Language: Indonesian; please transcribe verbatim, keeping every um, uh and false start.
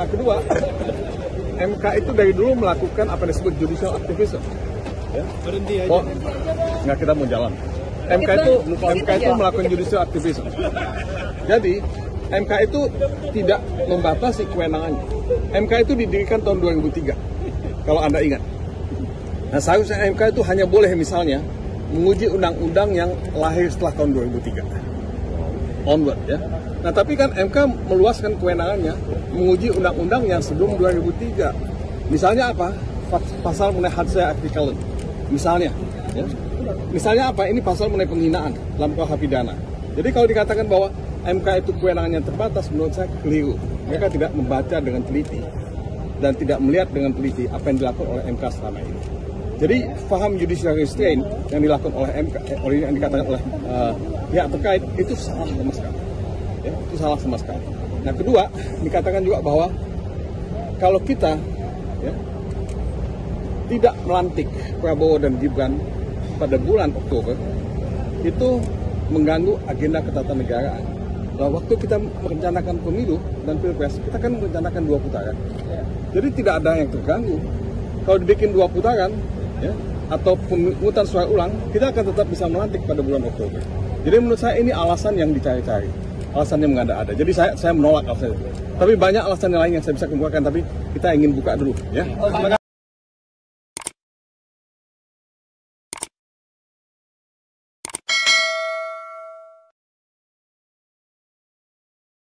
Nah kedua, M K itu dari dulu melakukan apa yang disebut judicial activism. Ya? Berhenti aja. Oh, nggak, kita mau jalan. M K itu, M K itu melakukan judicial activism. Jadi, M K itu tidak membatasi kewenangannya. M K itu didirikan tahun dua ribu tiga, kalau Anda ingat. Nah, seharusnya M K itu hanya boleh misalnya menguji undang-undang yang lahir setelah tahun dua ribu tiga. Onward, ya. Nah, tapi kan M K meluaskan kewenangannya menguji undang-undang yang sebelum dua ribu tiga. Misalnya apa? Pasal mengenai Hadsaya Artikelen. Misalnya, ya. Misalnya apa? Ini pasal mengenai penghinaan dalam K U H pidana. Jadi kalau dikatakan bahwa M K itu kewenangannya terbatas, menurut saya keliru. Mereka tidak membaca dengan teliti dan tidak melihat dengan teliti apa yang dilakukan oleh M K selama ini. Jadi paham judicial restraint yang dilakukan oleh M K, eh, yang dikatakan oleh uh, pihak terkait itu salah sama sekali. Ya, itu salah sama sekali. Nah kedua, dikatakan juga bahwa kalau kita ya, tidak melantik Prabowo dan Gibran pada bulan Oktober, itu mengganggu agenda ketatanegaraan. Nah, waktu kita merencanakan pemilu dan pilpres, kita kan merencanakan dua putaran. Jadi tidak ada yang terganggu. Kalau dibikin dua putaran, ya, atau pemungutan suara ulang, kita akan tetap bisa melantik pada bulan Oktober. Jadi menurut saya ini alasan yang dicari-cari, alasan yang mengada-ada. Jadi saya saya menolak alasan itu. Tapi banyak alasan yang lain yang saya bisa kemukakan, tapi kita ingin buka dulu, ya.